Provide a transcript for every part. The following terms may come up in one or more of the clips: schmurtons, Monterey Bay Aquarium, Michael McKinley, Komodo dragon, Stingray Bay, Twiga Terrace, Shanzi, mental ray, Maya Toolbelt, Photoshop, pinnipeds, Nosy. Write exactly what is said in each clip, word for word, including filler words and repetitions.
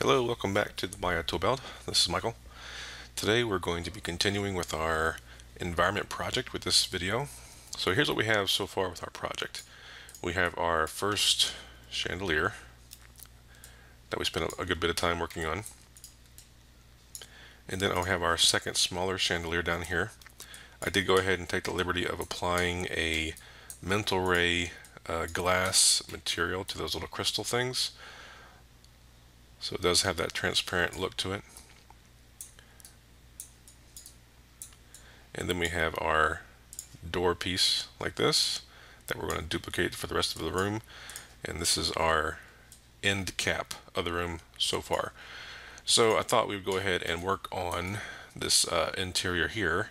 Hello, welcome back to the Maya Toolbelt. This is Michael. Today we're going to be continuing with our environment project with this video. So here's what we have so far with our project. We have our first chandelier that we spent a good bit of time working on. And then I'll have our second smaller chandelier down here. I did go ahead and take the liberty of applying a mental ray uh, glass material to those little crystal things. So it does have that transparent look to it. And then we have our door piece like this that we're going to duplicate for the rest of the room. And this is our end cap of the room so far. So I thought we would go ahead and work on this uh, interior here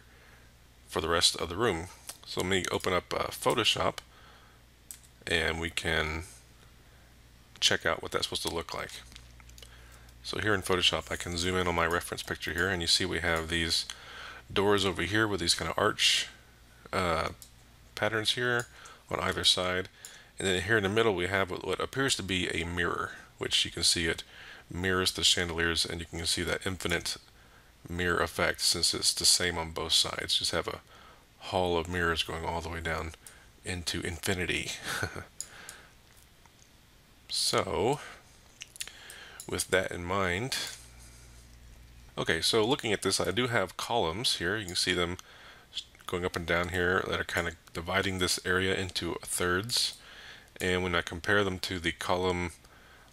for the rest of the room. So let me open up uh, Photoshop and we can check out what that's supposed to look like. So here in Photoshop I can zoom in on my reference picture here, and you see we have these doors over here with these kind of arch uh, patterns here on either side, and then here in the middle we have what appears to be a mirror, which you can see it mirrors the chandeliers, and you can see that infinite mirror effect since it's the same on both sides. Just have a hall of mirrors going all the way down into infinity. So with that in mind, okay, so looking at this, I do have columns here. You can see them going up and down here that are kind of dividing this area into thirds. And when I compare them to the column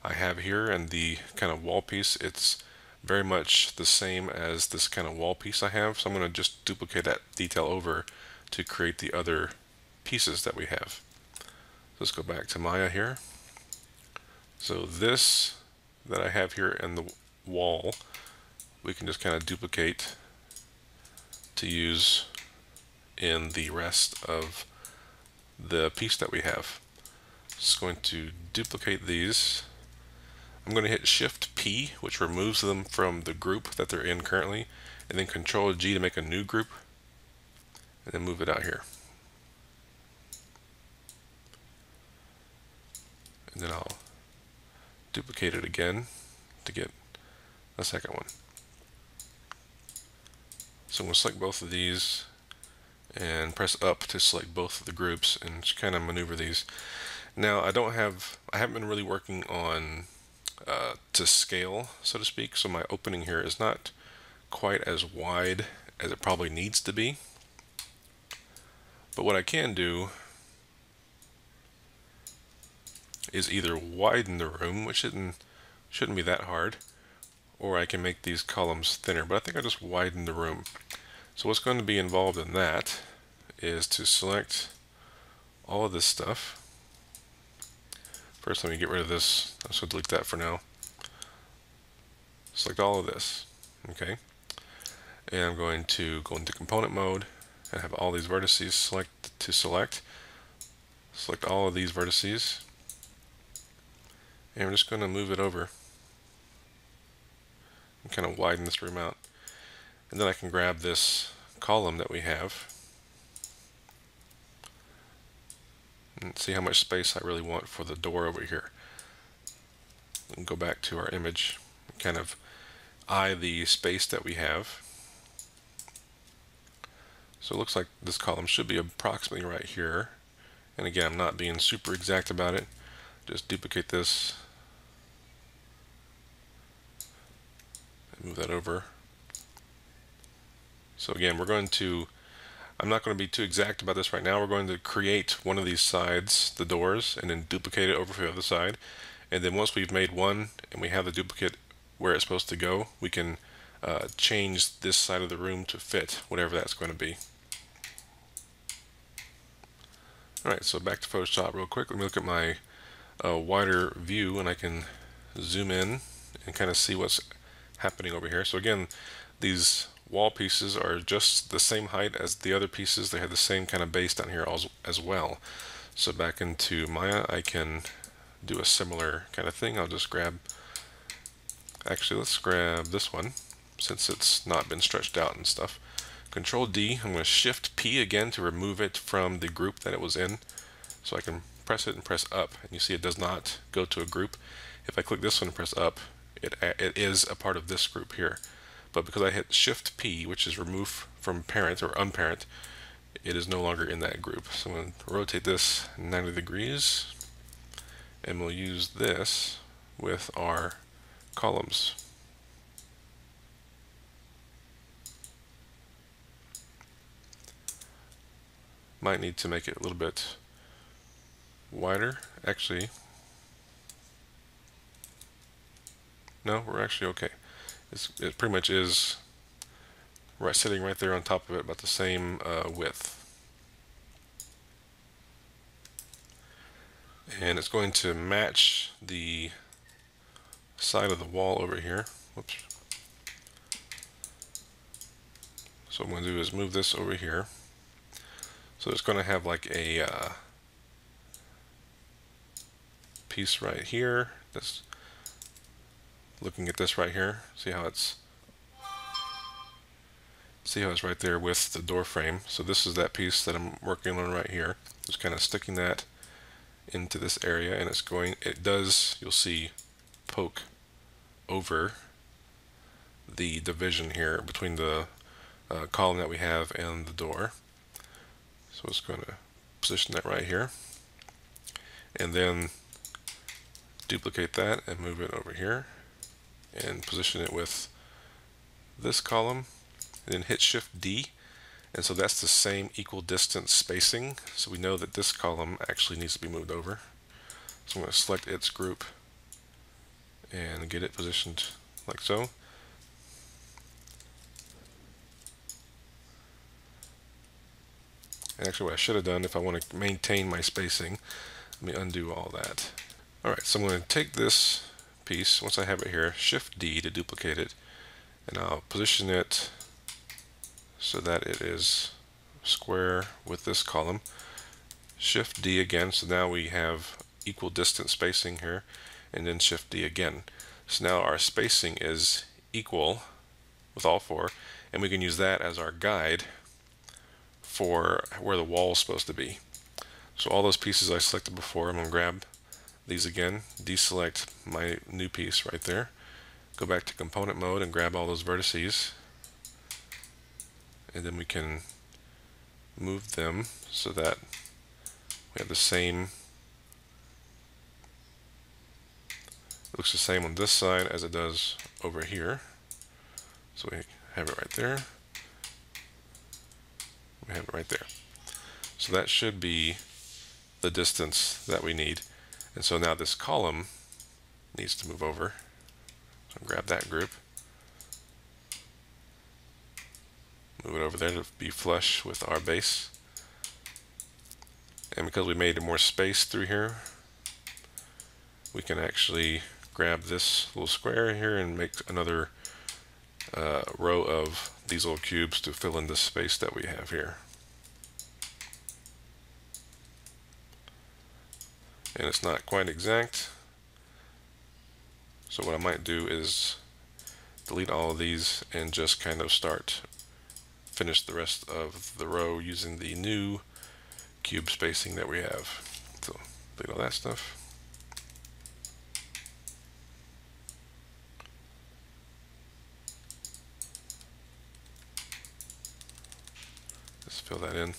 I have here and the kind of wall piece, it's very much the same as this kind of wall piece I have. So I'm going to just duplicate that detail over to create the other pieces that we have. Let's go back to Maya here. So this that I have here in the wall, we can just kind of duplicate to use in the rest of the piece that we have. Just going to duplicate these. I'm going to hit Shift P, which removes them from the group that they're in currently, and then Control G to make a new group, and then move it out here. And then I'll duplicate it again to get a second one. So I'm going to select both of these and press up to select both of the groups and just kind of maneuver these. Now I don't have, I haven't been really working on uh, to scale, so to speak, so my opening here is not quite as wide as it probably needs to be. But what I can do is either widen the room, which shouldn't, shouldn't be that hard, or I can make these columns thinner, but I think I'll just widen the room. So what's going to be involved in that is to select all of this stuff. First, let me get rid of this. I'll just delete that for now. Select all of this, okay? And I'm going to go into component mode and have all these vertices select to select. Select all of these vertices. And we're just going to move it over and kind of widen this room out. And then I can grab this column that we have and see how much space I really want for the door over here. And go back to our image and kind of eye the space that we have. So it looks like this column should be approximately right here. And again, I'm not being super exact about it. Just duplicate this and move that over. So again, we're going to, I'm not going to be too exact about this right now. We're going to create one of these sides, the doors, and then duplicate it over to the other side. And then once we've made one and we have the duplicate where it's supposed to go, we can uh, change this side of the room to fit whatever that's going to be. Alright, so back to Photoshop real quick. Let me look at my a wider view, and I can zoom in and kind of see what's happening over here. So again, these wall pieces are just the same height as the other pieces. They have the same kind of base down here as well. So back into Maya, I can do a similar kind of thing. I'll just grab, actually let's grab this one since it's not been stretched out and stuff. Control D, I'm going to Shift P again to remove it from the group that it was in, so I can press it and press up, and you see it does not go to a group. If I click this one and press up, it, it is a part of this group here. But because I hit Shift P, which is remove from parent or unparent, it is no longer in that group. So I'm going to rotate this ninety degrees, and we'll use this with our columns. Might need to make it a little bit wider. Actually, no, we're actually okay. It's, it pretty much is right, sitting right there on top of it, about the same uh, width. And it's going to match the side of the wall over here. Whoops. So what I'm going to do is move this over here. So it's going to have like a uh, piece right here. This, looking at this right here, see how it's see how it's right there with the door frame. So this is that piece that I'm working on right here. Just kind of sticking that into this area, and it's going. It does. You'll see poke over the division here between the uh, column that we have and the door. So it's going to position that right here, and then duplicate that and move it over here, and position it with this column, and then hit Shift D, and so that's the same equal distance spacing, so we know that this column actually needs to be moved over. So I'm going to select its group and get it positioned like so. And actually what I should have done, if I want to maintain my spacing, let me undo all that. Alright, so I'm going to take this piece, once I have it here, Shift D to duplicate it, and I'll position it so that it is square with this column. Shift D again, so now we have equal distance spacing here, and then Shift D again. So now our spacing is equal with all four, and we can use that as our guide for where the wall is supposed to be. So all those pieces I selected before, I'm going to grab these again, deselect my new piece right there, go back to component mode and grab all those vertices, and then we can move them so that we have the same, it looks the same on this side as it does over here. So we have it right there, we have it right there. So that should be the distance that we need. And so now this column needs to move over. So grab that group, move it over there to be flush with our base. And because we made more space through here, we can actually grab this little square here and make another uh, row of these little cubes to fill in this space that we have here. And it's not quite exact, so what I might do is delete all of these and just kind of start finish the rest of the row using the new cube spacing that we have. So delete all that stuff. Just fill that in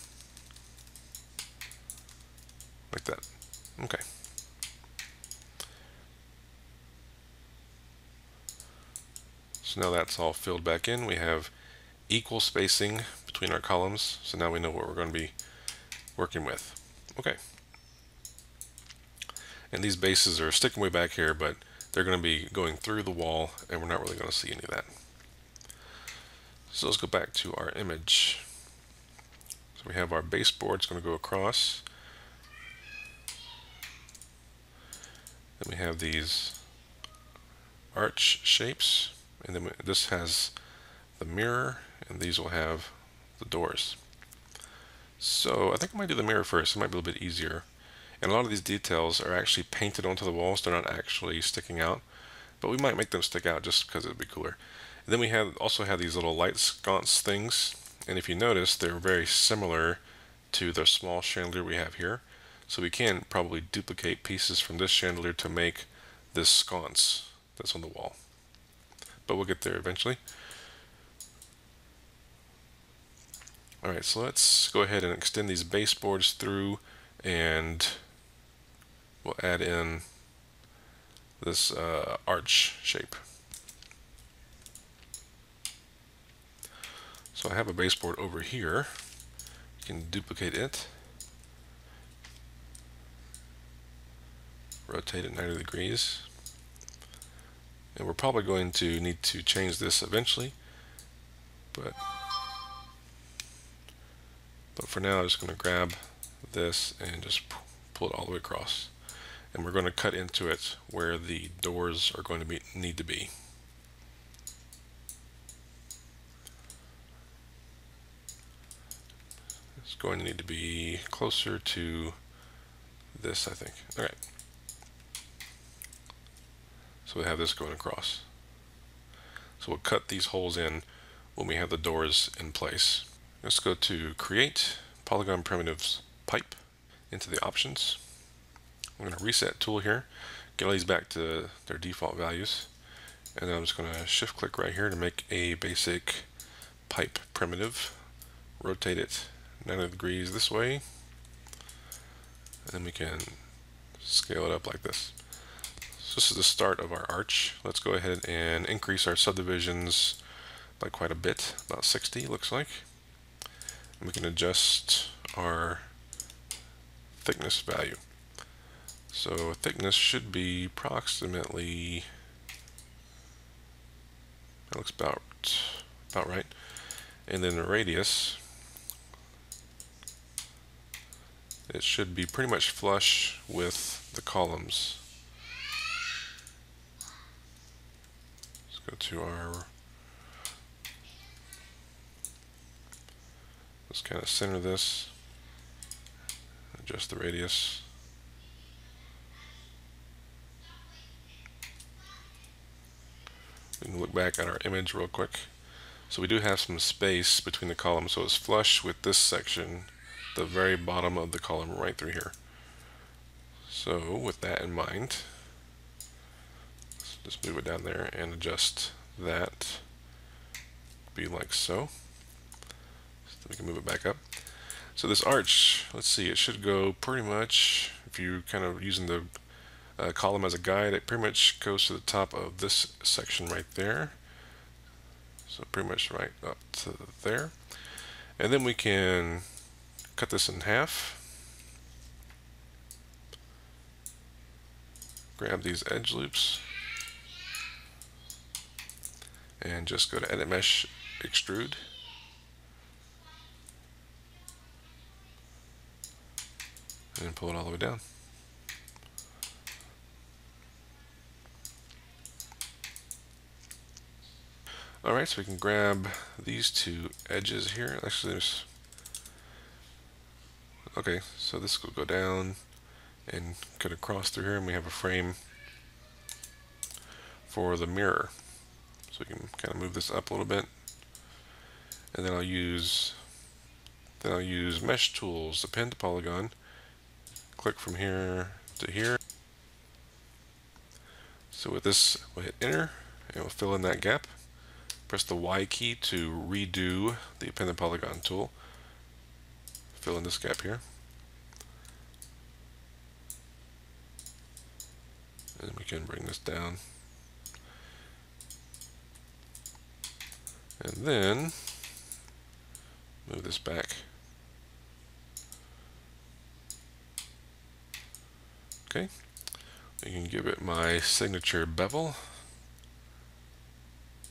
like that. Okay. So now that's all filled back in. We have equal spacing between our columns, so now we know what we're going to be working with. Okay. And these bases are sticking way back here, but they're going to be going through the wall, and we're not really going to see any of that. So let's go back to our image. So we have our baseboard. It's going to go across. Then we have these arch shapes, and then we, this has the mirror, and these will have the doors. So I think I might do the mirror first. It might be a little bit easier. And a lot of these details are actually painted onto the walls. They're not actually sticking out, but we might make them stick out just because it would be cooler. And then we have also have these little light sconce things, and if you notice, they're very similar to the small chandelier we have here. So we can probably duplicate pieces from this chandelier to make this sconce that's on the wall. but we'll get there eventually. Alright, so let's go ahead and extend these baseboards through, and we'll add in this uh, arch shape. So I have a baseboard over here. You can duplicate it, rotate it ninety degrees, and we're probably going to need to change this eventually, but But for now, I'm just going to grab this and just pull it all the way across. And we're going to cut into it where the doors are going to be, need to be. It's going to need to be closer to this, I think. All right. So we have this going across. So we'll cut these holes in when we have the doors in place. Let's go to Create, Polygon Primitives, Pipe, into the Options. I'm going to reset tool here, get all these back to their default values, and then I'm just going to shift click right here to make a basic pipe primitive. Rotate it ninety degrees this way, and then we can scale it up like this. So this is the start of our arch. Let's go ahead and increase our subdivisions by quite a bit, about sixty looks like. We can adjust our thickness value. So thickness should be approximately, that looks about, about right. And then the radius, it should be pretty much flush with the columns. Let's go to our, let's kind of center this, adjust the radius. We can look back at our image real quick. So we do have some space between the columns, so it's flush with this section, the very bottom of the column right through here. So with that in mind, let's just move it down there and adjust that, be like so. We can move it back up. So this arch, let's see, it should go pretty much, if you're kind of using the uh, column as a guide, it pretty much goes to the top of this section right there. So pretty much right up to there. And then we can cut this in half. Grab these edge loops. And just go to Edit Mesh, Extrude. And pull it all the way down. Alright, so we can grab these two edges here. Actually, there's. Okay, so this will go down and cut across through here, and we have a frame for the mirror. So we can kind of move this up a little bit. And then I'll use, then I'll use Mesh Tools, the Append to Polygon. Click from here to here. So with this, we'll hit Enter, and we'll fill in that gap. Press the Y key to redo the Append to Polygon tool. Fill in this gap here. And we can bring this down. And then, move this back. Okay, I can give it my signature bevel,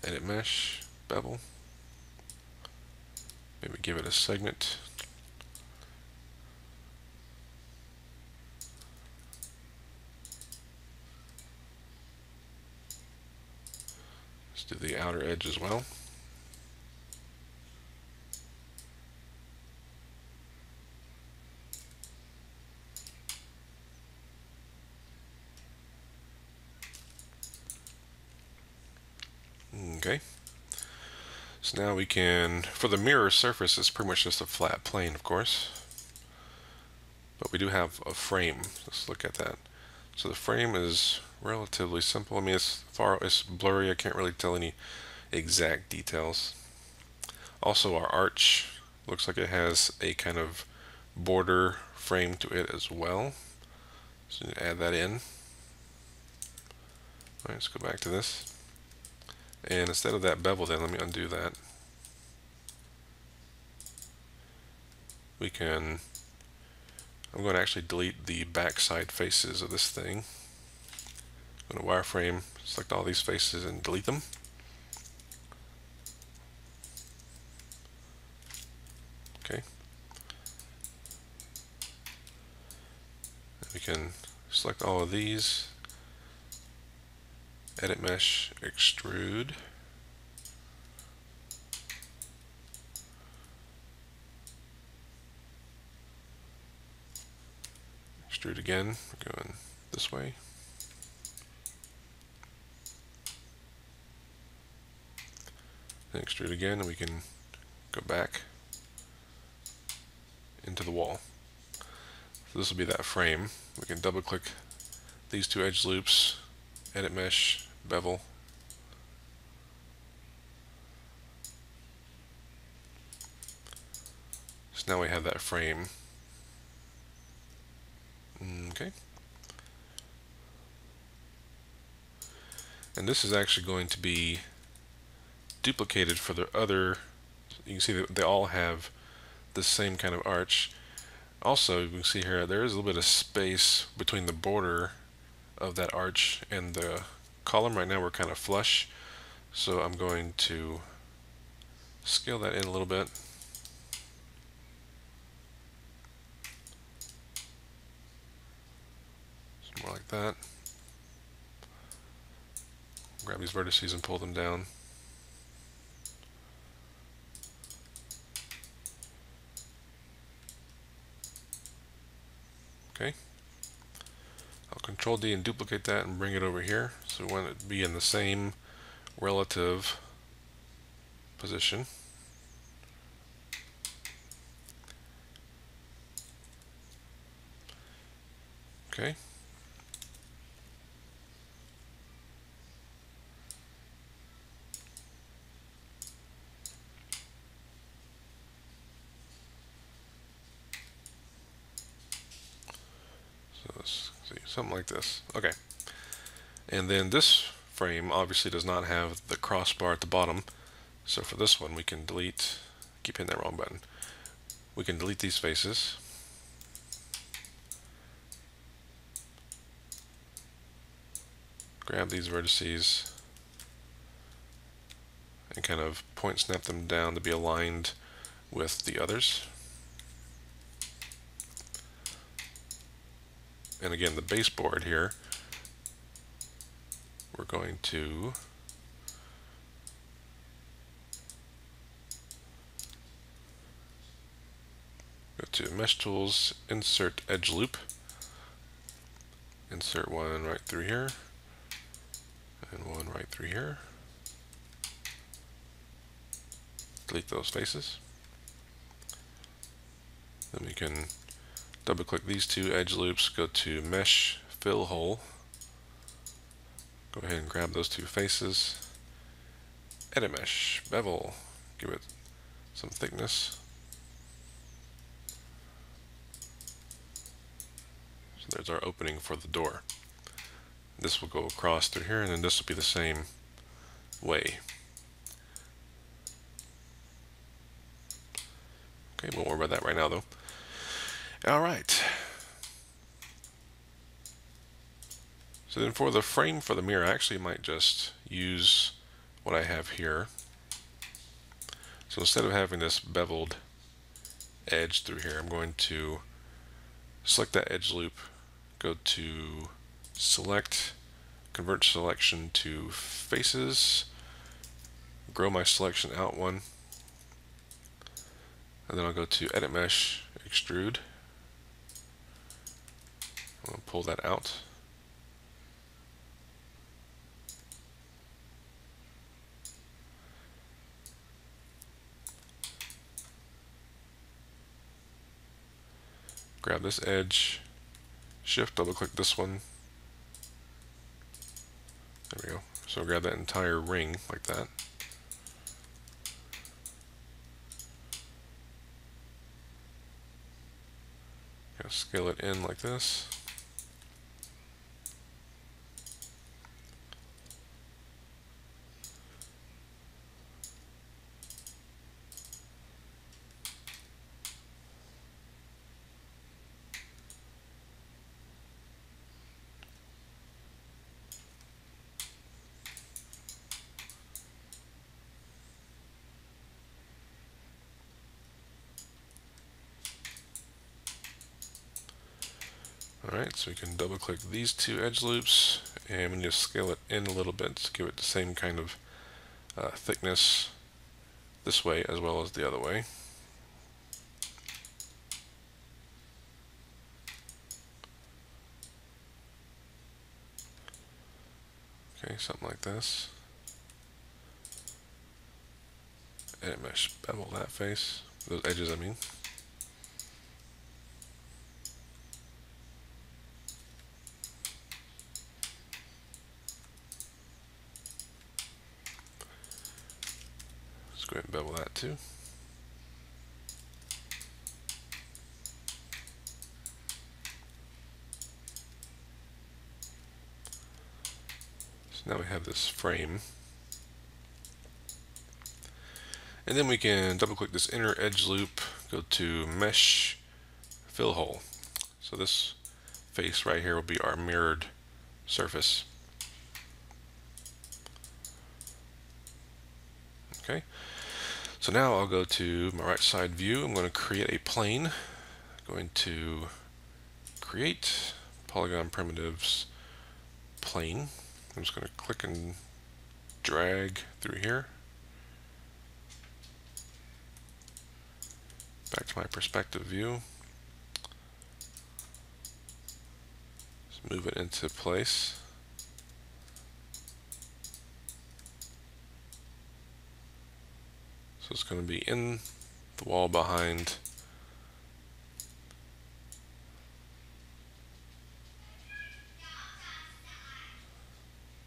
edit mesh, bevel, maybe give it a segment, let's do the outer edge as well. Okay, so now we can, for the mirror surface, it's pretty much just a flat plane, of course, but we do have a frame. Let's look at that. So the frame is relatively simple. I mean, it's far, it's blurry. I can't really tell any exact details. Also, our arch looks like it has a kind of border frame to it as well. So you add that in. All right, let's go back to this. And instead of that bevel, then let me undo that. We can, I'm going to actually delete the backside faces of this thing. Go to wireframe, select all these faces and delete them. Okay. We can select all of these, edit mesh, extrude. Extrude again, we're going this way. And extrude again, and we can go back into the wall. So this will be that frame. We can double click these two edge loops, edit mesh, bevel. So now we have that frame. Okay. And this is actually going to be duplicated for the other. You can see that they all have the same kind of arch. Also, you can see here there is a little bit of space between the border of that arch and the column. Right now we're kind of flush, so I'm going to scale that in a little bit. More like that. Grab these vertices and pull them down. Okay. I'll control D and duplicate that and bring it over here. So we want it to be in the same relative position. Okay. Something like this. Okay. And then this frame obviously does not have the crossbar at the bottom. So for this one we can delete, keep hitting that wrong button. We can delete these faces. Grab these vertices and kind of point snap them down to be aligned with the others. And again, the baseboard here, we're going to go to Mesh Tools, Insert Edge Loop, insert one right through here, and one right through here. Delete those faces. Then we can double click these two edge loops, go to Mesh, Fill Hole, go ahead and grab those two faces, edit mesh, bevel, give it some thickness. So there's our opening for the door. This will go across through here, and then this will be the same way. Okay, we won't worry about that right now though. All right. So then for the frame for the mirror, I actually might just use what I have here. So instead of having this beveled edge through here, I'm going to select that edge loop, go to select, convert selection to faces, grow my selection out one, and then I'll go to edit mesh, extrude. I'll pull that out. Grab this edge, shift, double click this one, There we go. So I'll grab that entire ring like that. Scale it in like this. Alright, so we can double click these two edge loops and we just scale it in a little bit to give it the same kind of uh, thickness this way as well as the other way. Okay, something like this. Edit mesh, bevel that face, those edges I mean. Go ahead and bevel that too. So now we have this frame. And then we can double click this inner edge loop, go to mesh, fill hole. So this face right here will be our mirrored surface. Okay. So now I'll go to my right side view. I'm going to create a plane. I'm going to create polygon primitives plane. I'm just going to click and drag through here. Back to my perspective view. Just move it into place. So it's going to be in the wall behind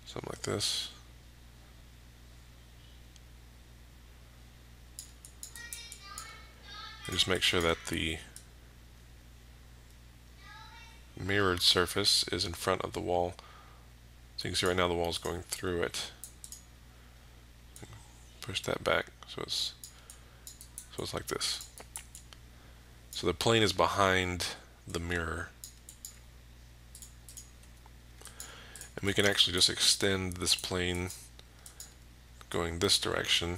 something like this. And just make sure that the mirrored surface is in front of the wall. So you can see right now the wall is going through it. Push that back so it's so it's like this. So the plane is behind the mirror. And we can actually just extend this plane going this direction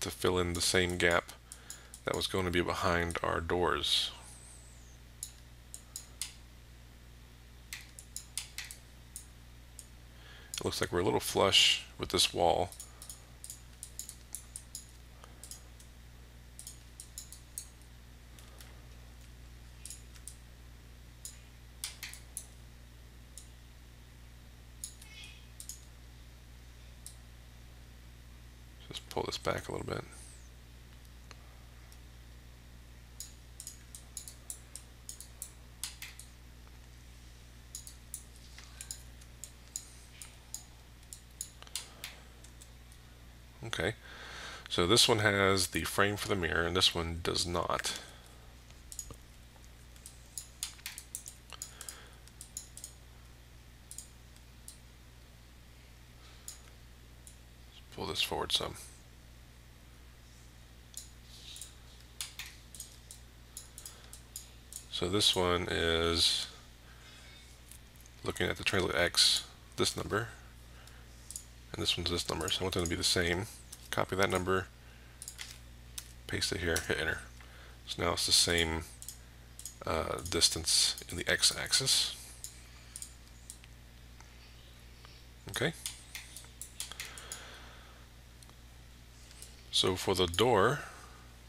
to fill in the same gap that was going to be behind our doors. It looks like we're a little flush with this wall. Pull this back a little bit. Okay, so this one has the frame for the mirror and this one does not. Pull this forward some. So this one is looking at the translate X, this number, and this one's this number, so I want them to be the same. Copy that number, paste it here, hit enter. So now it's the same uh, distance in the X axis. Okay. So for the door,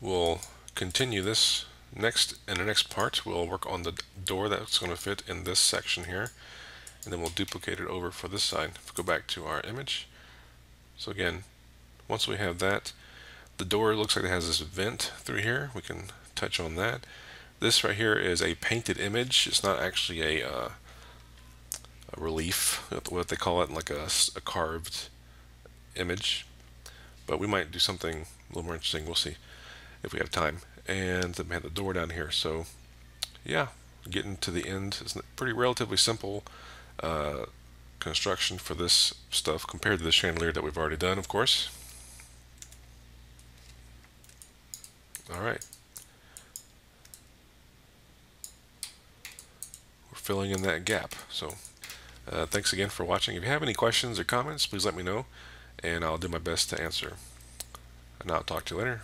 we'll continue this. Next, in the next part, we'll work on the door that's going to fit in this section here, and then we'll duplicate it over for this side. Go back to our image. So again, once we have that, the door looks like it has this vent through here. We can touch on that. This right here is a painted image. It's not actually a uh, a relief, what they call it, like a, a carved image. But we might do something a little more interesting. We'll see if we have time. And then we have the door down here. So yeah, getting to the end is pretty relatively simple uh, construction for this stuff compared to the chandelier that we've already done, of course. All right. We're filling in that gap. So uh, thanks again for watching. If you have any questions or comments, please let me know, and I'll do my best to answer. And I'll talk to you later.